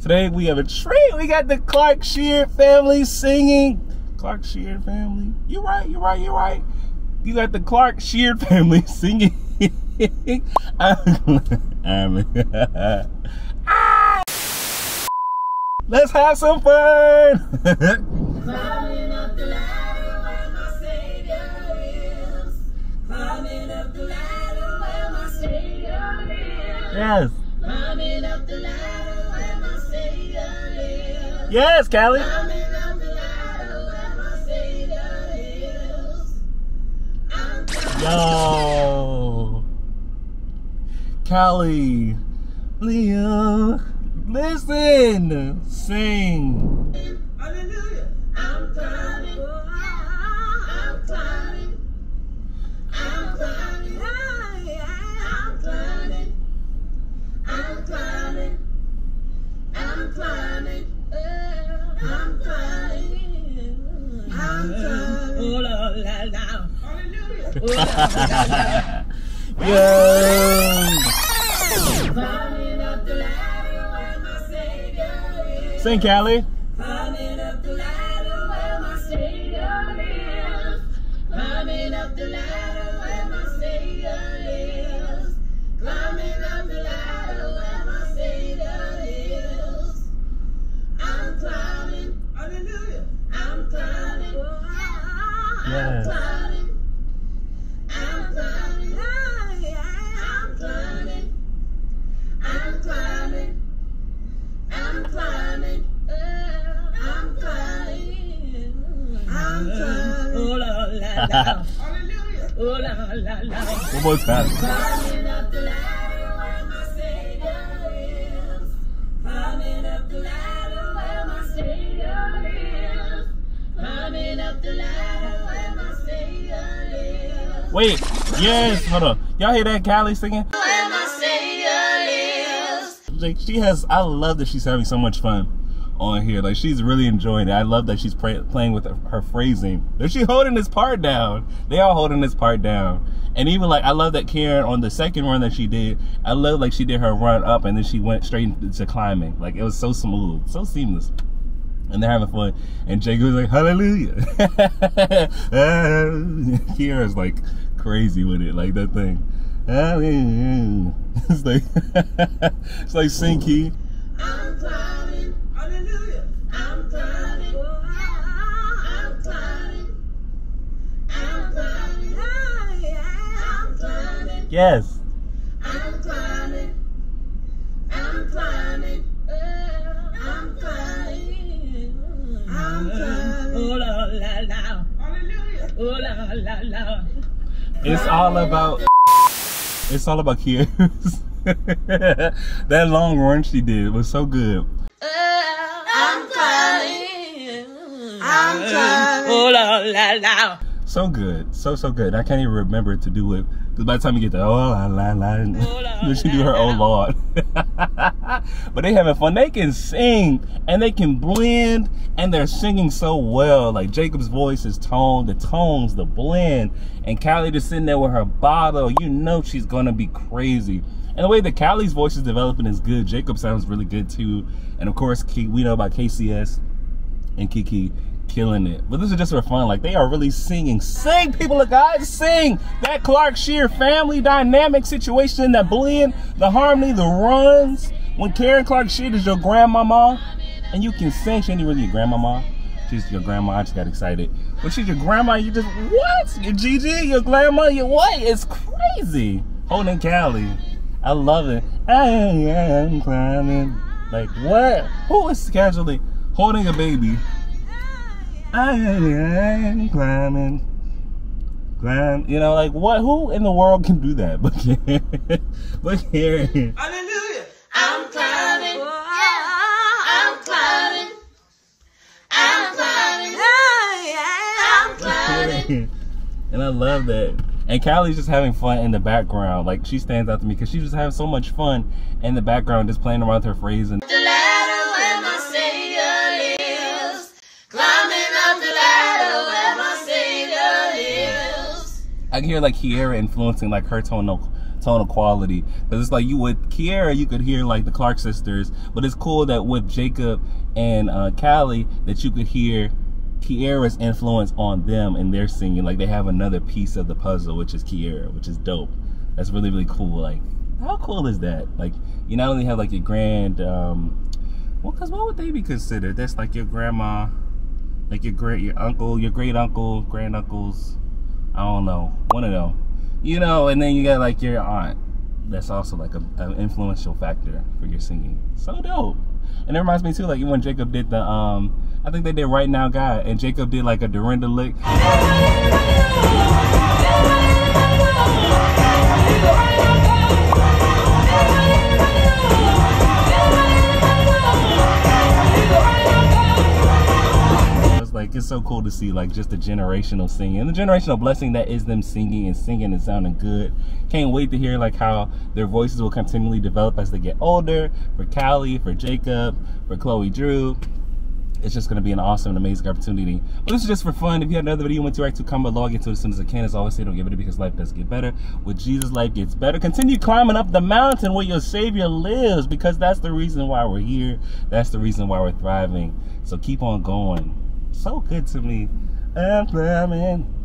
Today we have a treat. We got the Clark Sheard family singing. Clark Sheard family. You're right. You got the Clark Sheard family singing. Let's have some fun. Climbing up the ladder where my Savior is. Climbing up the ladder where my Savior is. Yes. Climbing up the ladder where my Savior is. Yes, Callie. Climbing up the ladder where my Savior is. Yo, Callie, Leah. Listen, sing. Hallelujah. I'm climbing. I'm climbing. I'm climbing. I'm climbing. I'm climbing. I'm climbing. I'm climbing. I'm climbing. I'm climbing. Oh la la. Hallelujah. Yeah. Sing, Callie. Climbing up the ladder where my Savior is. Climbing up the ladder where my Savior is. Climbing up the ladder where my Savior is. I'm climbing. Hallelujah. I'm climbing. I'm climbing. I'm climbing. I'm climbing. I'm climbing. I'm climbing. I'm climbing. I'm climbing. Oh la la la. Hallelujah. Oh la la la. One more time. Climbing up the ladder where my Savior is. Climbing up the ladder where my Savior is. Climbing up the ladder where my Savior is. Wait. Yes. Hold up. Y'all hear that Callie singing? Like I love that she's having so much fun on here. Like she's really enjoying it. I love that she's playing with her phrasing. But she's holding this part down. They all holding this part down. And even like I love that Karen on the second run that she did, I love like she did her run up and then she went straight into climbing. Like it was so smooth, so seamless. And they're having fun. And Jake was like, hallelujah. Kierra's like crazy with it, like that thing. It's like it's like sing key. I'm climbing. Hallelujah. I'm climbing. I'm climbing. I'm climbing. I'm climbing. Yes. I'm climbing. I'm climbing. I'm climbing. I'm climbing. Oh la la la. Hallelujah. Oh la la la. It's all about. It's all about Kierra. That long run she did was so good. I'm climbing. I'm climbing. Oh, la, la, la. So good. So good. I can't even remember to do it. Because by the time you get to oh, la, la, la. Then she do her oh, Lord. But they having fun. They can sing. And they can blend. And they're singing so well. Like Jacob's voice is tone. The tones. The blend. And Callie just sitting there with her bottle. You know she's going to be crazy. And the way that Callie's voice is developing is good. Jacob sounds really good too. And of course, we know about KCS and Kiki. Killing it. But this is just for fun. Like they are really singing. Sing, people of God, sing. That Clark Sheard family dynamic situation, that blend, the harmony, the runs. When Karen Clark Sheard is your grandmama, and you can sing. She ain't really your grandmama. She's your grandma. I just got excited. When she's your grandma, you just what? Your Gigi, your grandma, your what? It's crazy. Holding Callie. I love it. I'm climbing. Like what? Who is casually holding a baby? I'm climbing. Climb, you know, like what? Who in the world can do that? But here. Hallelujah! I'm climbing. I'm climbing. I'm climbing. I'm climbing. And I love that. And Callie's just having fun in the background. Like she stands out to me because she's just having so much fun in the background, just playing around with her phrasing. I can hear like Kierra influencing like her tonal tonal quality, because it's like you with Kierra, you could hear like the Clark sisters, but it's cool that with Jacob and Callie that you could hear Kierra's influence on them and their singing. Like they have another piece of the puzzle, which is Kierra, which is dope. That's really, really cool. Like, how cool is that? Like, you not only have like your grand, well, cause what would they be considered? That's like your grandma, like your great uncle, grand uncles. I don't know, one of them, you know. And then you got like your aunt. That's also like an influential factor for your singing. So dope. And it reminds me too, like when Jacob did the, I think they did Right Now God, and Jacob did like a Dorinda lick. It's so cool to see like just the generational singing and the generational blessing that is them singing and singing and sounding good. Can't wait to hear like how their voices will continually develop as they get older. For Callie, for Jacob, for Chloe Drew, it's just going to be an awesome and amazing opportunity. But this is just for fun. If you had another video you want to react to, comment below, get to it as soon as I can. As always, say don't give it up, because life does get better. With Jesus, life gets better. Continue climbing up the mountain where your Savior lives, because that's the reason why we're here. That's the reason why we're thriving. So keep on going. So good to me. I'm climbing.